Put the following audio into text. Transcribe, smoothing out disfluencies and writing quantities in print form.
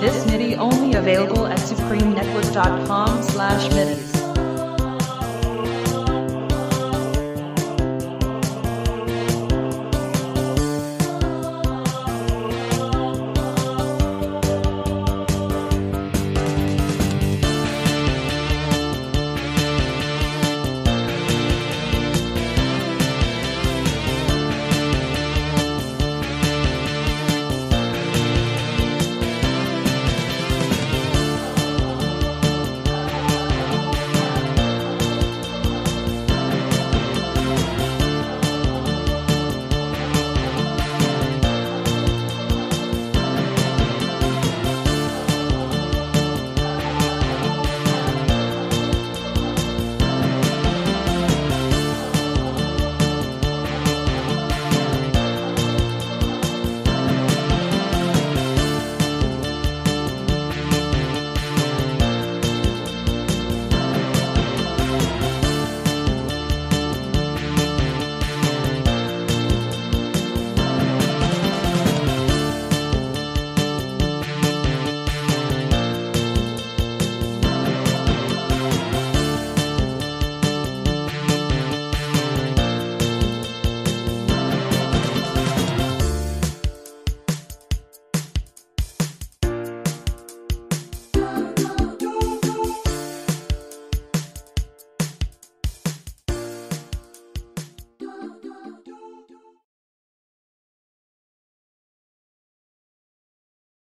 This MIDI only available at supremenetwork.com/midis.